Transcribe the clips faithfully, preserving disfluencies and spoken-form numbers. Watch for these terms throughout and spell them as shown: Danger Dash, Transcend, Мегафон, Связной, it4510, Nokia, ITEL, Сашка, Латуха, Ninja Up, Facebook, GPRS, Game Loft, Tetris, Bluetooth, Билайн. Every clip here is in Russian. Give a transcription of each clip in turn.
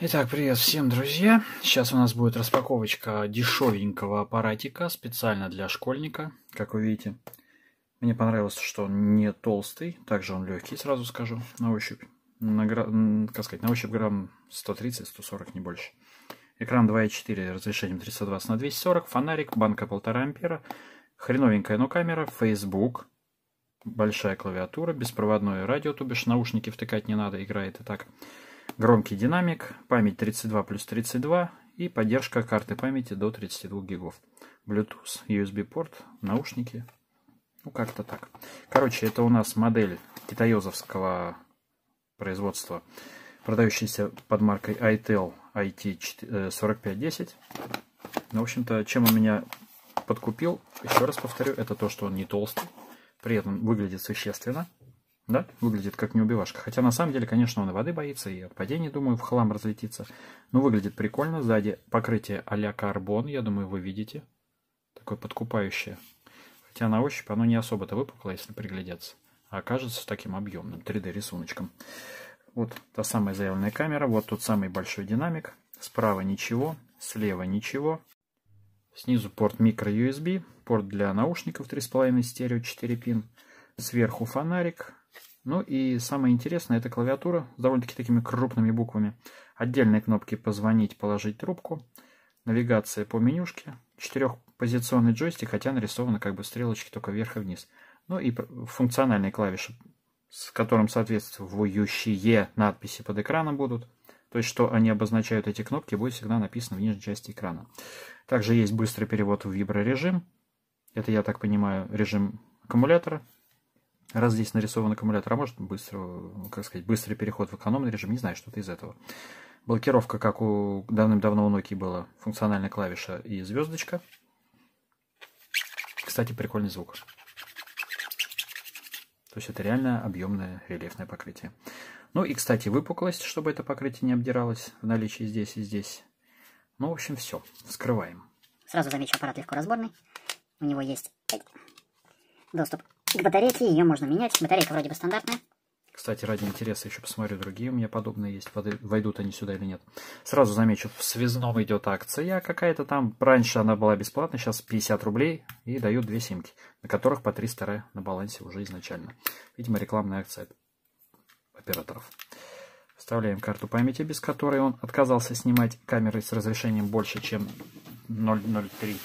Итак, привет всем, друзья! Сейчас у нас будет распаковочка дешевенького аппаратика специально для школьника, как вы видите. Мне понравилось, что он не толстый, также он легкий, сразу скажу, на ощупь. На, как сказать, на ощупь грамм сто тридцать — сто сорок, не больше. Экран два и четыре, разрешением триста двадцать на двести сорок, фонарик, банка полтора ампера, хреновенькая, но камера, Facebook, большая клавиатура, беспроводное радио, то бишь наушники втыкать не надо, играет и так. Громкий динамик, память тридцать два плюс тридцать два и поддержка карты памяти до тридцати двух гигов. Bluetooth, ю эс би-порт, наушники, ну как-то так. Короче, это у нас модель китаёзовского производства, продающийся под маркой ITEL ай ти сорок пять десять. Ну, в общем-то, чем он меня подкупил, еще раз повторю, это то, что он не толстый, при этом выглядит существенно, да, выглядит как неубивашка. Хотя на самом деле, конечно, он и воды боится, и от падений, думаю, в хлам разлетится. Но выглядит прикольно, сзади покрытие а-ля карбон, я думаю, вы видите, такое подкупающее. Хотя на ощупь оно не особо-то выпукло, если приглядеться, а окажется таким объемным три дэ рисуночком. Вот та самая заявленная камера, вот тот самый большой динамик. Справа ничего, слева ничего. Снизу порт микро ю эс би, порт для наушников три и пять стерео четыре пин. Сверху фонарик. Ну и самое интересное, это клавиатура с довольно-таки такими крупными буквами. Отдельные кнопки «Позвонить», «Положить трубку». Навигация по менюшке. Четырехпозиционный джойстик, хотя нарисованы как бы стрелочки только вверх и вниз. Ну и функциональные клавиши, с которым соответствующие надписи под экраном будут. То есть, что они обозначают эти кнопки, будет всегда написано в нижней части экрана. Также есть быстрый перевод в виброрежим. Это, я так понимаю, режим аккумулятора. Раз здесь нарисован аккумулятор, а может быстро, как сказать, быстрый переход в экономный режим, не знаю, что-то из этого. Блокировка, как у давным-давно у Nokia была, функциональная клавиша и звездочка. Кстати, прикольный звук. То есть это реально объемное рельефное покрытие. Ну и, кстати, выпуклость, чтобы это покрытие не обдиралось, в наличии здесь и здесь. Ну, в общем, все. Вскрываем. Сразу замечу, аппарат легкоразборный. У него есть доступ к батарейке, ее можно менять. Батарейка вроде бы стандартная. Кстати, ради интереса еще посмотрю, другие у меня подобные есть, войдут они сюда или нет. Сразу замечу, в Связном идет акция какая-то там. Раньше она была бесплатная, сейчас пятьдесят рублей и дают две симки, на которых по триста рэ на балансе уже изначально. Видимо, рекламная акция операторов. Вставляем карту памяти, без которой он отказался снимать камеры с разрешением больше, чем ноль ноль три.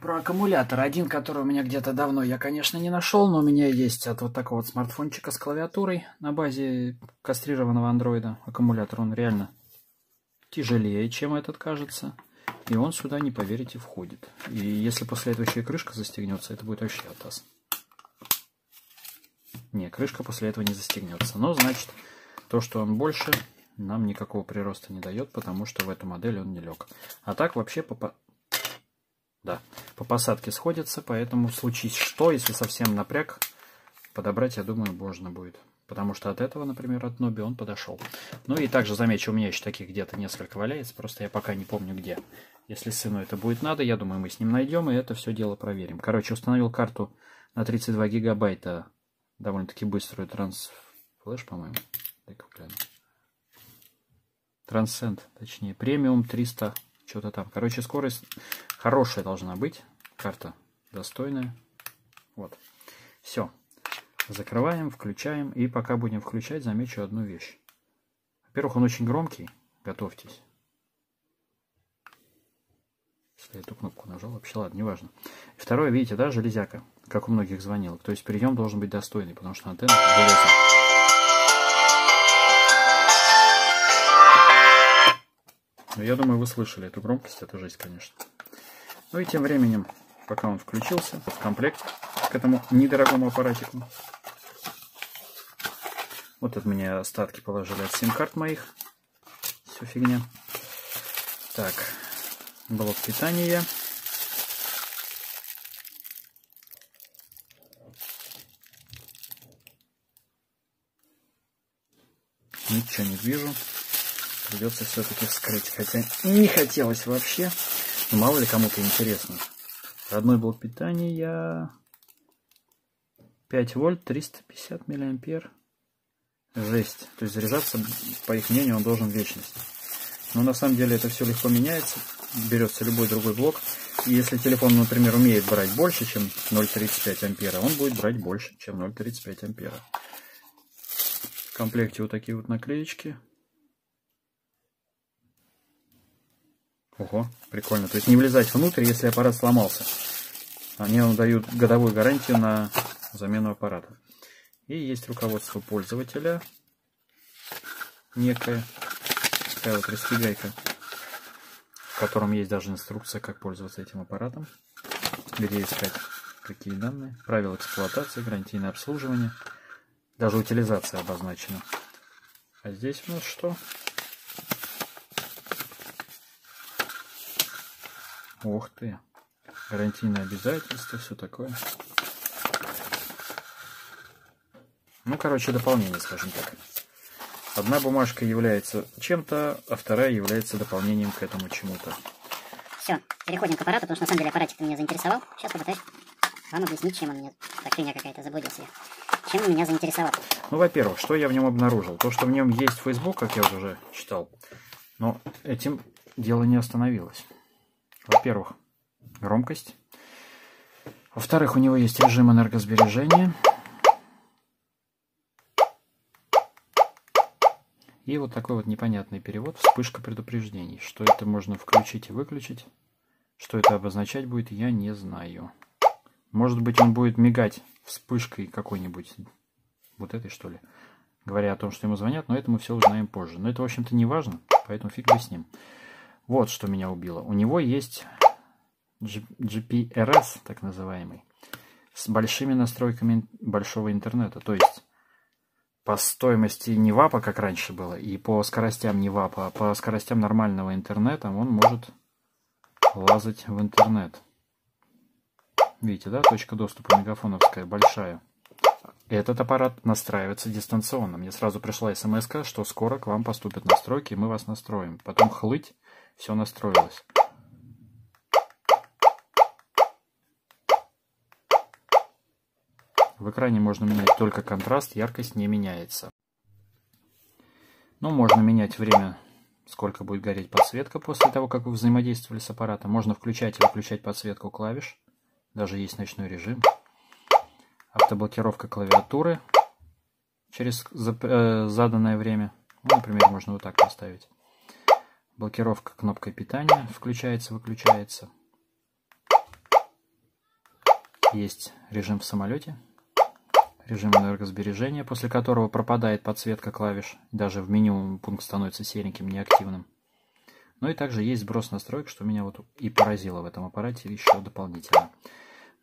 Про аккумулятор. Один, который у меня где-то давно, я, конечно, не нашел, но у меня есть от вот такого вот смартфончика с клавиатурой на базе кастрированного андроида. Аккумулятор, он реально тяжелее, чем этот, кажется. И он сюда, не поверите, входит. И если после этого еще и крышка застегнется, это будет вообще атас. Не, крышка после этого не застегнется. Но, значит, то, что он больше, нам никакого прироста не дает, потому что в эту модель он не лег. А так вообще по... Да, по посадке сходится, поэтому случись что, если совсем напряг, подобрать, я думаю, можно будет. Потому что от этого, например, от Ноби он подошел. Ну и также замечу, у меня еще таких где-то несколько валяется, просто я пока не помню где. Если сыну это будет надо, я думаю, мы с ним найдем и это все дело проверим. Короче, установил карту на тридцать два гигабайта, довольно-таки быструю трансфлэш, по-моему. Transcend, точнее, премиум триста. Что-то там. Короче, скорость хорошая должна быть. Карта достойная. Вот. Все. Закрываем, включаем. И пока будем включать, замечу одну вещь. Во-первых, он очень громкий. Готовьтесь. Если я эту кнопку нажал, вообще ладно, неважно. Второе, видите, да, железяка. Как у многих звонилок. То есть прием должен быть достойный, потому что антенна железная. Я думаю, вы слышали эту громкость, это жесть, конечно. Ну и тем временем, пока он включился, в комплект к этому недорогому аппаратику. Вот от меня остатки положили от сим-карт моих. Все фигня. Так, блок питания. Ничего не вижу. придется все-таки вскрыть. Хотя не хотелось вообще. Но мало ли кому-то интересно. Родной блок питания. пять вольт, триста пятьдесят миллиампер. Жесть. То есть заряжаться, по их мнению, он должен в вечность. Но на самом деле это все легко меняется. Берется любой другой блок. И если телефон, например, умеет брать больше, чем ноль целых тридцать пять сотых ампера, он будет брать больше, чем ноль целых тридцать пять сотых ампера. В комплекте вот такие вот наклеечки. Ого, прикольно. То есть не влезать внутрь, если аппарат сломался. Они вам дают годовую гарантию на замену аппарата. И есть руководство пользователя. Некая такая вот распигайка, в котором есть даже инструкция, как пользоваться этим аппаратом, где искать какие данные, правила эксплуатации, гарантийное обслуживание, даже утилизация обозначена. А здесь у нас что? Ух ты! Гарантийные обязательства, все такое. Ну, короче, дополнение, скажем так. Одна бумажка является чем-то, а вторая является дополнением к этому чему-то. Все, переходим к аппарату, потому что на самом деле аппаратик меня заинтересовал. Сейчас попытаюсь вам объяснить, чем он меня... Фактурня какая-то, заблудился я. Чем он меня заинтересовал? Ну, во-первых, что я в нем обнаружил? То, что в нем есть Facebook, как я уже читал, но этим дело не остановилось. Во-первых, громкость. Во-вторых, у него есть режим энергосбережения. И вот такой вот непонятный перевод, вспышка предупреждений. Что это можно включить и выключить. Что это обозначать будет, я не знаю. Может быть, он будет мигать вспышкой какой-нибудь. Вот этой, что ли. Говоря о том, что ему звонят, но это мы все узнаем позже. Но это, в общем-то, не важно, поэтому фиг бы с ним. Вот что меня убило. У него есть джи пи эр эс, так называемый, с большими настройками большого интернета. То есть... По стоимости не вапа, как раньше было, и по скоростям не вапа, а по скоростям нормального интернета он может лазать в интернет. Видите, да, точка доступа мегафоновская большая. Этот аппарат настраивается дистанционно. Мне сразу пришла смс-ка, что скоро к вам поступят настройки, и мы вас настроим. Потом хлыть, все настроилось. В экране можно менять только контраст, яркость не меняется. Ну, можно менять время, сколько будет гореть подсветка после того, как вы взаимодействовали с аппаратом. Можно включать и выключать подсветку клавиш. Даже есть ночной режим. Автоблокировка клавиатуры через заданное время. Ну, например, можно вот так поставить. Блокировка кнопкой питания включается, выключается. Есть режим в самолете. Режим энергосбережения, после которого пропадает подсветка клавиш. Даже в меню пункт становится сереньким, неактивным. Ну и также есть сброс настроек, что меня вот и поразило в этом аппарате еще дополнительно.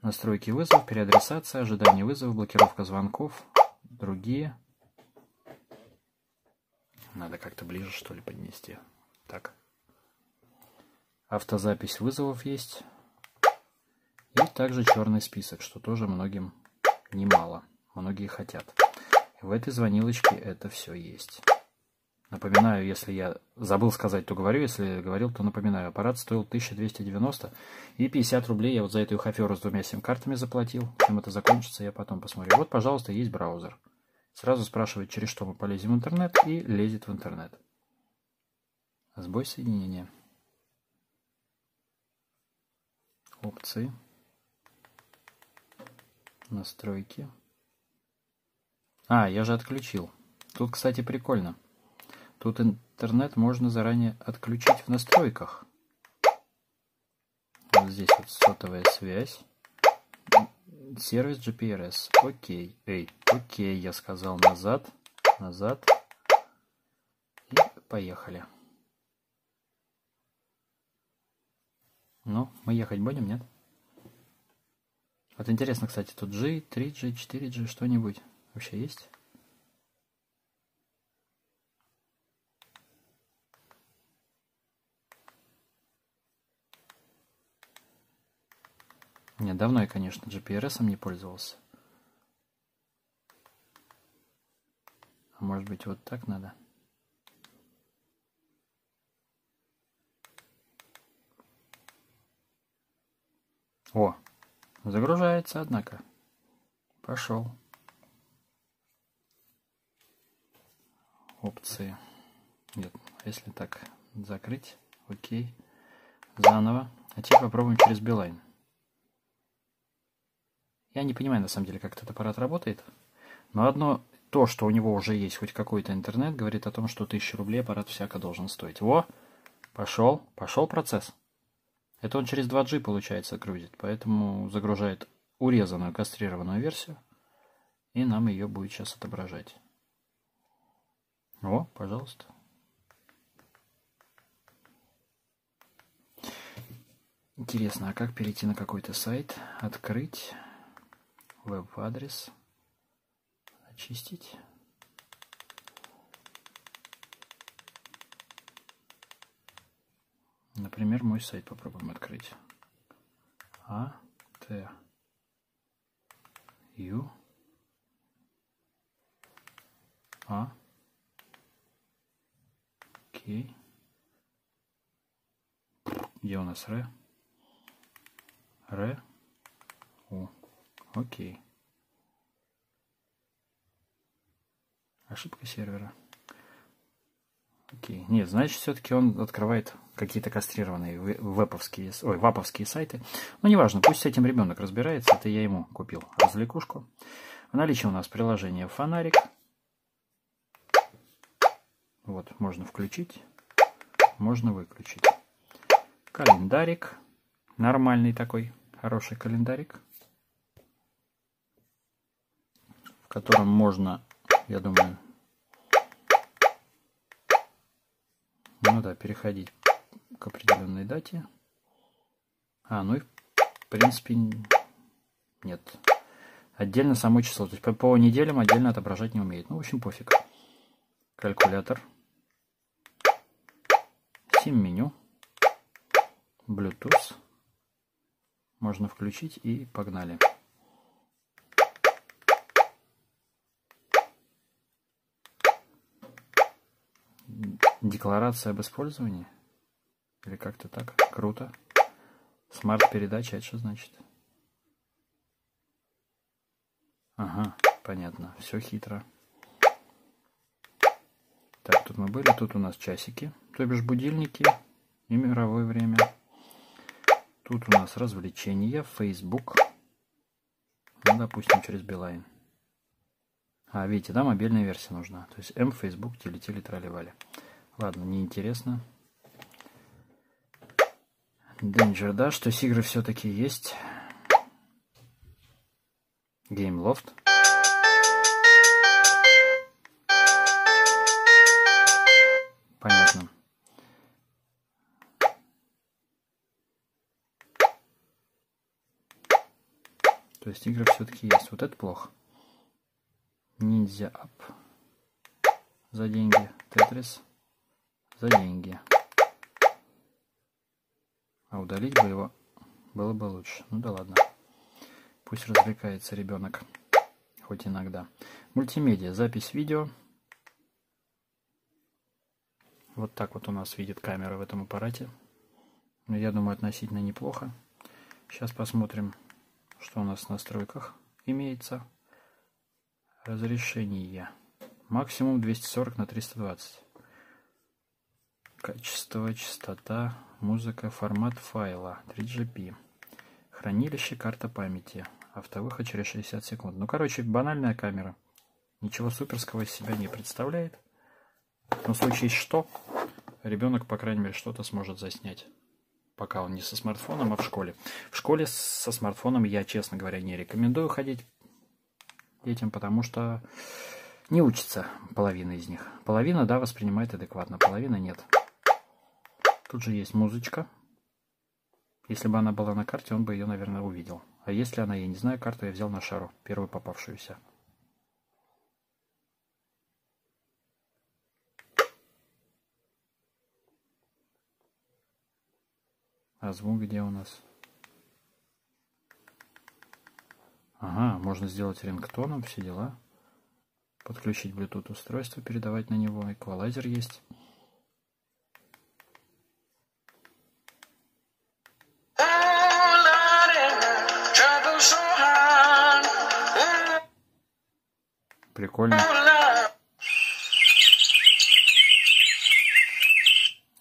Настройки вызов, переадресация, ожидание вызова, блокировка звонков, другие. Надо как-то ближе, что ли, поднести. Так. Автозапись вызовов есть. И также черный список, что тоже многим немало. Многие хотят. В этой звонилочке это все есть. Напоминаю, если я забыл сказать, то говорю. Если говорил, то напоминаю. Аппарат стоил тысяча двести девяносто и пятьдесят рублей. Я вот за эту хаферу с двумя сим-картами заплатил. Чем это закончится, я потом посмотрю. Вот, пожалуйста, есть браузер. Сразу спрашивает, через что мы полезем в интернет, и лезет в интернет. Сбой соединения. Опции. Настройки. А, я же отключил. Тут, кстати, прикольно. Тут интернет можно заранее отключить в настройках. Вот здесь вот сотовая связь. Сервис джи пи эр эс. Окей. Эй, окей, я сказал назад. Назад. И поехали. Ну, мы ехать будем, нет? Вот интересно, кстати, тут G, три джи, четыре джи, что-нибудь. Вообще есть? Нет, давно я, конечно, джи пи эр эсом не пользовался. А может быть, вот так надо? О, загружается, однако. Пошел. Опции. Нет, если так закрыть, окей. Заново. А теперь попробуем через Билайн. Я не понимаю, на самом деле, как этот аппарат работает. Но одно то, что у него уже есть хоть какой-то интернет, говорит о том, что тысяча рублей аппарат всяко должен стоить. Во! Пошел, пошел процесс. Это он через два джи, получается, грузит. Поэтому загружает урезанную, кастрированную версию. И нам ее будет сейчас отображать. О, пожалуйста. Интересно, а как перейти на какой-то сайт? Открыть веб-адрес. Очистить. Например, мой сайт попробуем открыть. А, Т, Ю, А, Кей. Где у нас Р? Р, У. Окей. Ошибка сервера. Окей. Нет, значит, все-таки он открывает какие-то кастрированные веповские, ой, ваповские сайты. Но неважно, пусть с этим ребенок разбирается. Это я ему купил развлекушку. В наличии у нас приложение «Фонарик». Вот, можно включить, можно выключить. Календарик. Нормальный такой, хороший календарик. В котором можно, я думаю... Ну да, переходить к определенной дате. А, ну и в принципе нет. Отдельно само число. То есть по, по неделям отдельно отображать не умеет. Ну, в общем, пофиг. Калькулятор. Сим-меню. Bluetooth. Можно включить и погнали. Декларация об использовании? Или как-то так? Круто. Смарт-передача, это что значит? Ага, понятно. Все хитро. Так, тут мы были. Тут у нас часики. То бишь будильники и мировое время. Тут у нас развлечения. Facebook. Ну, допустим, через Билайн. А, видите, да, мобильная версия нужна. То есть М, Facebook, телетели, тролливали. Ладно, неинтересно. Danger Dash, то есть игры все-таки есть. Game Loft. Понятно. То есть игры все-таки есть. Вот это плохо. Ninja Up. За деньги. Tetris. За деньги. А удалить бы его было бы лучше. Ну да ладно. Пусть развлекается ребенок. Хоть иногда. Мультимедиа. Запись видео. Вот так вот у нас видит камера в этом аппарате. Я думаю, относительно неплохо. Сейчас посмотрим, что у нас в настройках имеется. Разрешение. Максимум двести сорок на триста двадцать. Качество, частота, музыка, формат файла, три джи пи, хранилище, карта памяти, автовыход через шестьдесят секунд. Ну, короче, банальная камера. Ничего суперского из себя не представляет. Но в случае что, ребенок, по крайней мере, что-то сможет заснять. Пока он не со смартфоном, а в школе. В школе со смартфоном я, честно говоря, не рекомендую ходить детям, потому что не учатся половина из них. Половина, да, воспринимает адекватно, половина нет. Тут же есть музычка. Если бы она была на карте, он бы ее, наверное, увидел. А если она, я не знаю, карту я взял на шару, первую попавшуюся. А звук где у нас? Ага, можно сделать рингтоном, все дела. Подключить Bluetooth устройство, передавать на него. Эквалайзер есть. прикольно.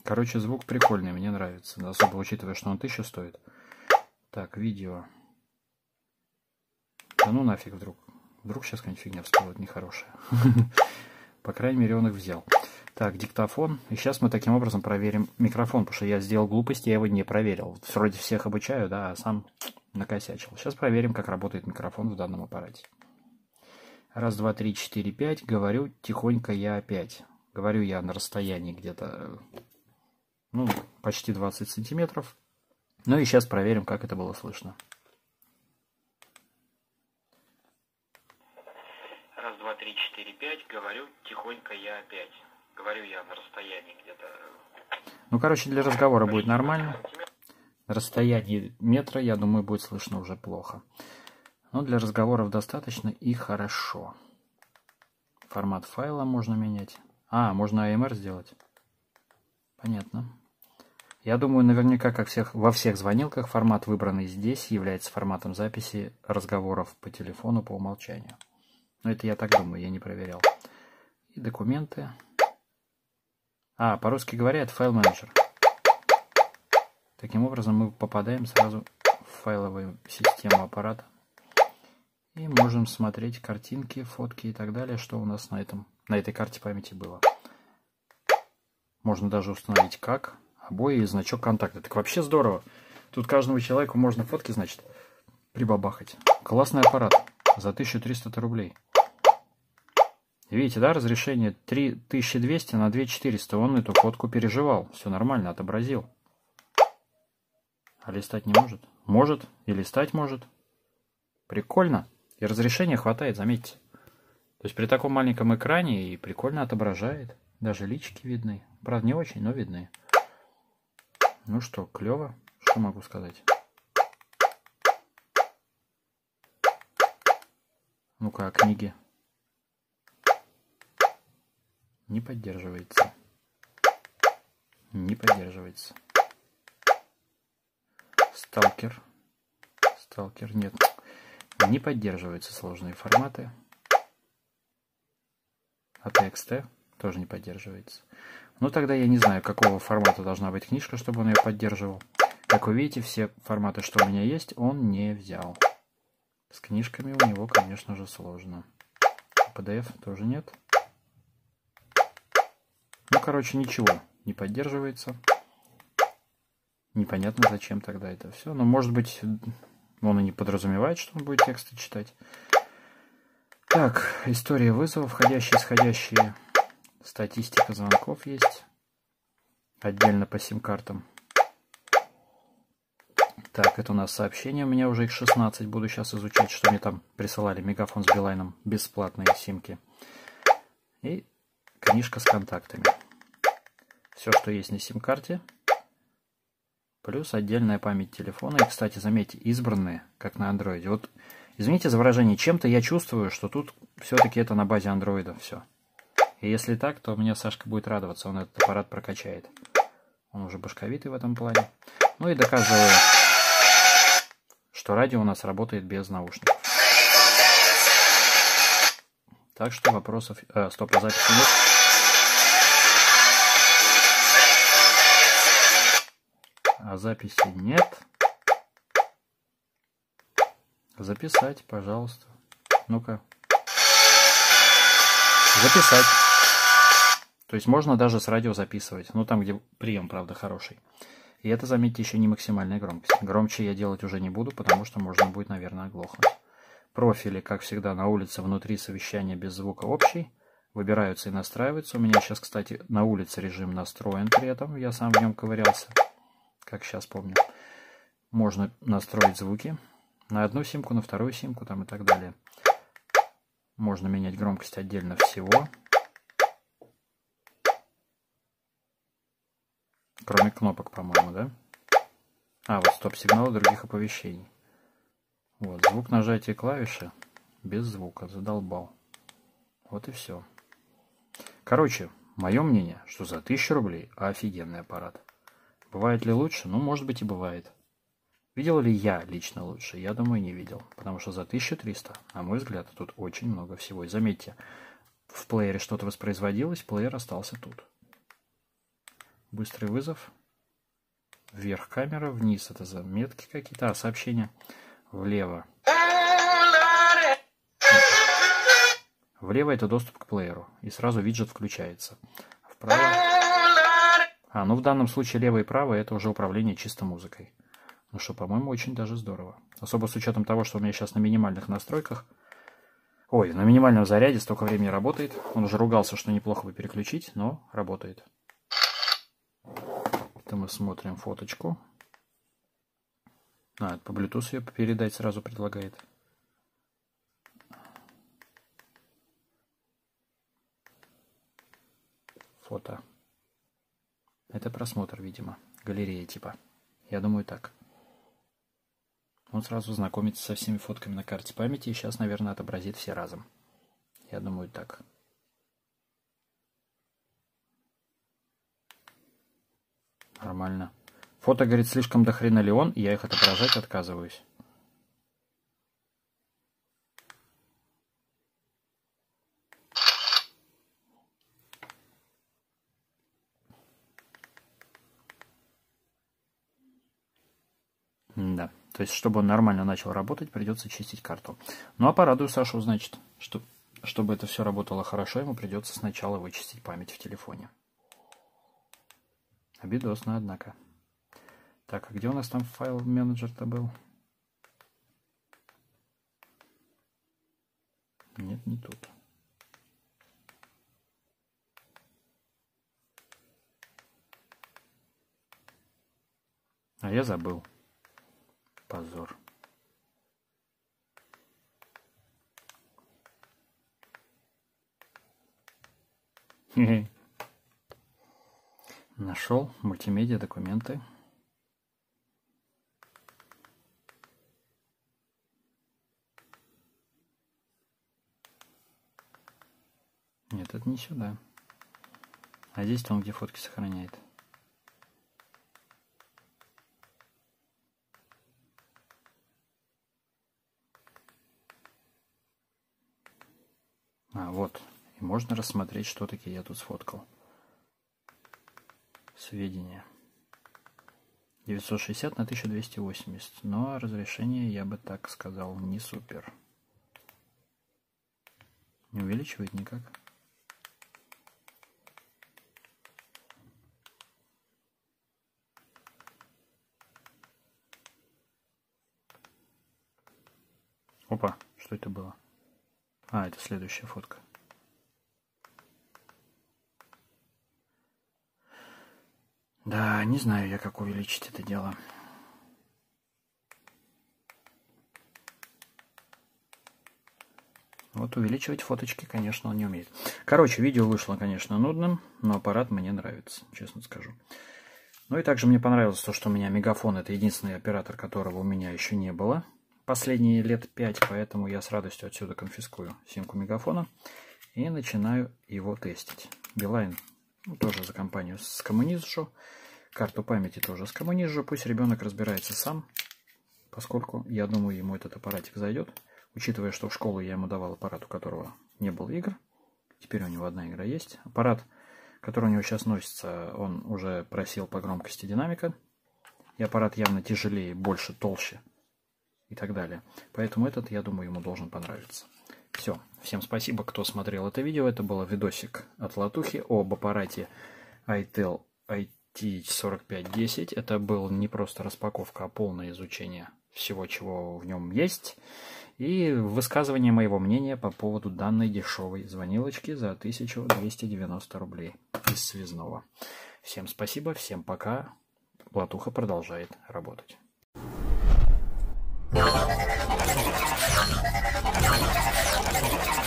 Короче, звук прикольный, мне нравится. Особо учитывая, что он тысячу стоит. Так, видео. Да ну нафиг вдруг. Вдруг сейчас какая-нибудь фигня всплывет нехорошая. По крайней мере, он их взял. Так, диктофон. И сейчас мы таким образом проверим микрофон, потому что я сделал глупость, я его не проверил. Вроде всех обучаю, да, а сам накосячил. Сейчас проверим, как работает микрофон в данном аппарате. Раз, два, три, четыре, пять. Говорю тихонько я опять. Говорю я на расстоянии где-то, ну, почти двадцать сантиметров. Ну и сейчас проверим, как это было слышно. Раз, два, три, четыре, пять. Говорю тихонько я опять. Говорю я на расстоянии где-то... Ну, короче, для разговора будет нормально. На расстоянии метра, я думаю, будет слышно уже плохо. Но для разговоров достаточно и хорошо. Формат файла можно менять. А, можно эй эм эр сделать. Понятно. Я думаю, наверняка, как всех, во всех звонилках, формат, выбранный здесь, является форматом записи разговоров по телефону по умолчанию. Но это я так думаю, я не проверял. И документы. А, по-русски говоря, это файл-менеджер. Таким образом, мы попадаем сразу в файловую систему аппарата. И можем смотреть картинки, фотки и так далее, что у нас на, этом, на этой карте памяти было. Можно даже установить как, обои и значок контакта. Так вообще здорово. Тут каждому человеку можно фотки, значит, прибабахать. Классный аппарат за тысячу триста рублей. Видите, да, разрешение три тысячи двести на две тысячи четыреста. Он эту фотку переживал. Все нормально, отобразил. А листать не может? Может. И листать может. Прикольно. И разрешения хватает, заметьте. То есть при таком маленьком экране и прикольно отображает. Даже личики видны. Правда, не очень, но видны. Ну что, клево. Что могу сказать? Ну-ка, о книге. Не поддерживается. Не поддерживается. Сталкер. Сталкер. Нет. Не поддерживаются сложные форматы. А тэ икс тэ тоже не поддерживается. Ну тогда я не знаю, какого формата должна быть книжка, чтобы он ее поддерживал. Как вы видите, все форматы, что у меня есть, он не взял. С книжками у него, конечно же, сложно. пэ дэ эф тоже нет. Ну, короче, ничего не поддерживается. Непонятно, зачем тогда это все. Но, может быть... Он и не подразумевает, что он будет тексты читать. Так, история вызовов, входящие, исходящие. Статистика звонков есть. Отдельно по сим-картам. Так, это у нас сообщение. У меня уже их шестнадцать. Буду сейчас изучать, что мне там присылали. Мегафон с Билайном. Бесплатные симки. И книжка с контактами. Все, что есть на сим-карте. Плюс отдельная память телефона. И, кстати, заметьте, избранные, как на андроиде. Вот, извините за выражение, чем-то я чувствую, что тут все-таки это на базе андроида все. И если так, то мне Сашка будет радоваться, он этот аппарат прокачает. Он уже башковитый в этом плане. Ну и доказываю, что радио у нас работает без наушников. Так что вопросов... Э, стоп, а записи нет. А записи нет. Записать, пожалуйста. Ну-ка. Записать. То есть можно даже с радио записывать. Ну, там, где прием, правда, хороший. И это, заметьте, еще не максимальная громкость. Громче я делать уже не буду, потому что можно будет, наверное, оглохнуть. Профили, как всегда, на улице, внутри совещания без звука общий. Выбираются и настраиваются. У меня сейчас, кстати, на улице режим настроен при этом. Я сам в нем ковырялся. Как сейчас помню, можно настроить звуки на одну симку, на вторую симку там и так далее. Можно менять громкость отдельно всего, кроме кнопок, по-моему, да? А, вот стоп-сигналы других оповещений. Вот, звук нажатия клавиши без звука, задолбал. Вот и все. Короче, мое мнение, что за тысячу рублей офигенный аппарат. Бывает ли лучше? Ну, может быть и бывает. Видел ли я лично лучше? Я думаю, не видел, потому что за тысячу триста, на мой взгляд, тут очень много всего. И заметьте, в плеере что-то воспроизводилось, плеер остался тут. Быстрый вызов. Вверх камера, вниз это заметки какие-то, а сообщения влево. Влево это доступ к плееру, и сразу виджет включается. Вправо... А, ну в данном случае лево и право это уже управление чисто музыкой. Ну что, по-моему, очень даже здорово. Особо с учетом того, что у меня сейчас на минимальных настройках... Ой, на минимальном заряде столько времени работает. Он уже ругался, что неплохо бы переключить, но работает. Это мы смотрим фоточку. А, по Bluetooth ее передать сразу предлагает. Фото. Это просмотр, видимо. Галерея типа. Я думаю, так. Он сразу знакомится со всеми фотками на карте памяти и сейчас, наверное, отобразит все разом. Я думаю, так. Нормально. Фото, говорит, слишком дохрена ли он, и я их отображать отказываюсь. Да. То есть, чтобы он нормально начал работать, придется чистить карту. Ну, а порадую Сашу, значит, что, чтобы это все работало хорошо, ему придется сначала вычистить память в телефоне. Обидосно, однако. Так, а где у нас там файл-менеджер-то был? Нет, не тут. А я забыл. Позор. Хе-хе. Нашел мультимедиа, документы. Нет, это не сюда. А здесь-то он где фотки сохраняет. А, вот. И можно рассмотреть, что таки я тут сфоткал. Сведения. девятьсот шестьдесят на тысячу двести восемьдесят. Но разрешение, я бы так сказал, не супер. Не увеличивает никак. Опа, что это было? А, это следующая фотка. Да, не знаю я, как увеличить это дело. Вот увеличивать фоточки, конечно, он не умеет. Короче, видео вышло, конечно, нудным, но аппарат мне нравится, честно скажу. Ну и также мне понравилось то, что у меня Мегафон — это единственный оператор, которого у меня еще не было последние лет пять, поэтому я с радостью отсюда конфискую симку Мегафона и начинаю его тестить. Билайн, ну, тоже за компанию скоммунижу, карту памяти тоже скоммунижу, пусть ребенок разбирается сам, поскольку, я думаю, ему этот аппаратик зайдет, учитывая, что в школу я ему давал аппарат, у которого не было игр, теперь у него одна игра есть. Аппарат, который у него сейчас носится, он уже просел по громкости динамика, и аппарат явно тяжелее, больше, толще, и так далее. Поэтому этот, я думаю, ему должен понравиться. Все. Всем спасибо, кто смотрел это видео. Это был видосик от Латухи об аппарате ITEL ай ти сорок пять десять. Это была не просто распаковка, а полное изучение всего, чего в нем есть. И высказывание моего мнения по поводу данной дешевой звонилочки за тысячу двести девяносто рублей из Связного. Всем спасибо, всем пока. Латуха продолжает работать. We'll be right back.